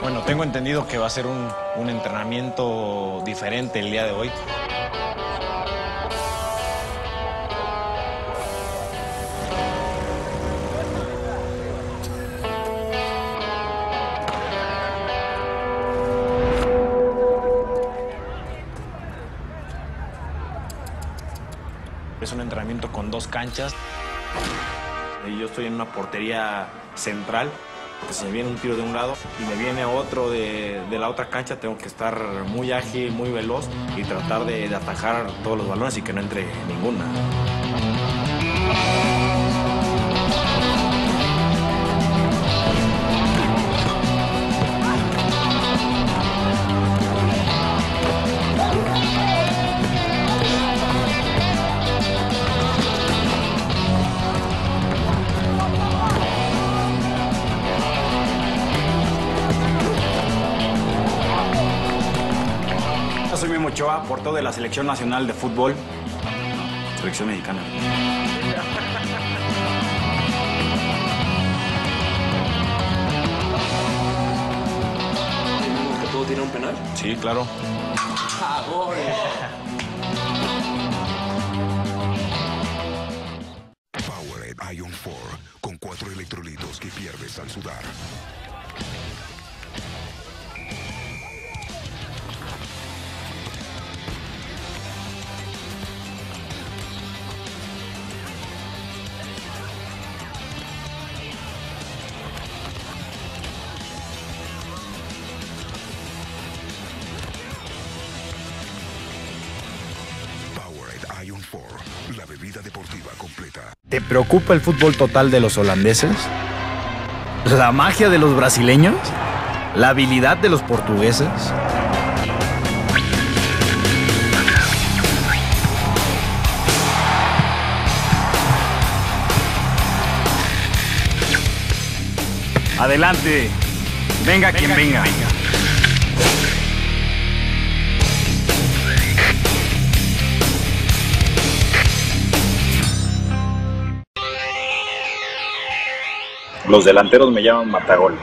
Bueno, tengo entendido que va a ser un entrenamiento diferente el día de hoy. Es un entrenamiento con dos canchas. Yo estoy en una portería central. Si me viene un tiro de un lado y me viene otro de la otra cancha, tengo que estar muy ágil, muy veloz y tratar de atajar todos los balones y que no entre ninguna. Soy Memo Ochoa, portero de la Selección Nacional de Fútbol, Selección Mexicana. ¿Tenemos que todo tiene un penal? Sí, claro. Power Ion 4, con 4 electrolitos que pierdes al sudar. Ion 4, la bebida deportiva completa. ¿Te preocupa el fútbol total de los holandeses? ¿La magia de los brasileños? ¿La habilidad de los portugueses? Adelante, venga, venga quien venga. Los delanteros me llaman matagoles.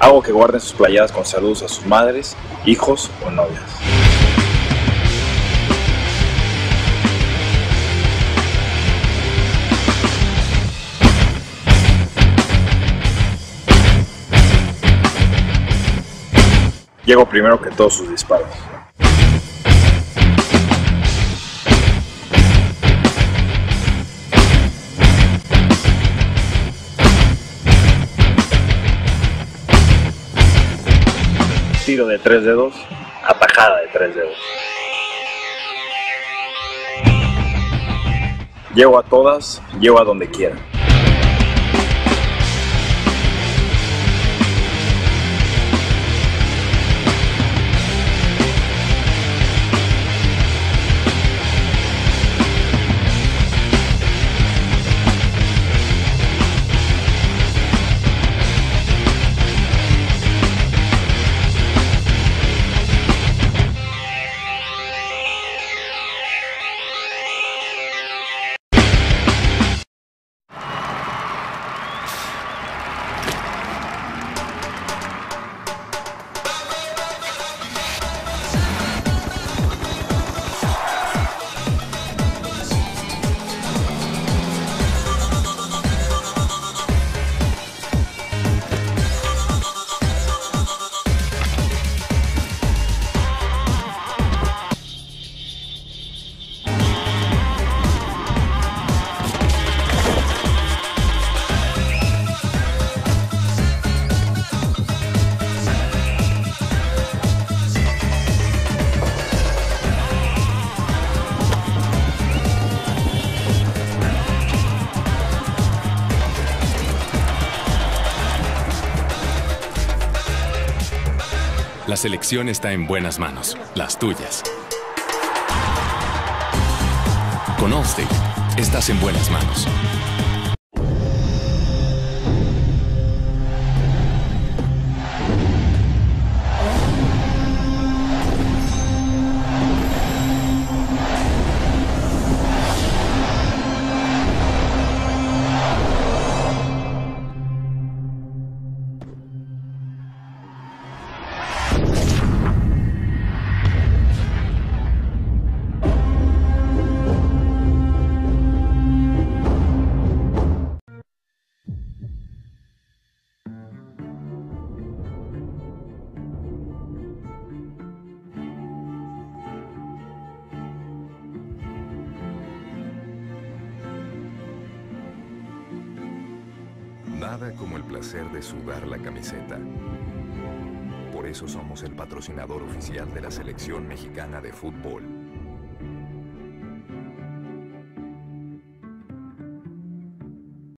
Hago que guarden sus playeras con saludos a sus madres, hijos o novias. Llego primero que todos sus disparos. Tiro de 3 dedos, atajada de 3 dedos. Llego a todas, llego a donde quiera. La selección está en buenas manos, las tuyas. Con Allstate, estás en buenas manos. Nada como el placer de sudar la camiseta. Por eso somos el patrocinador oficial de la Selección Mexicana de Fútbol.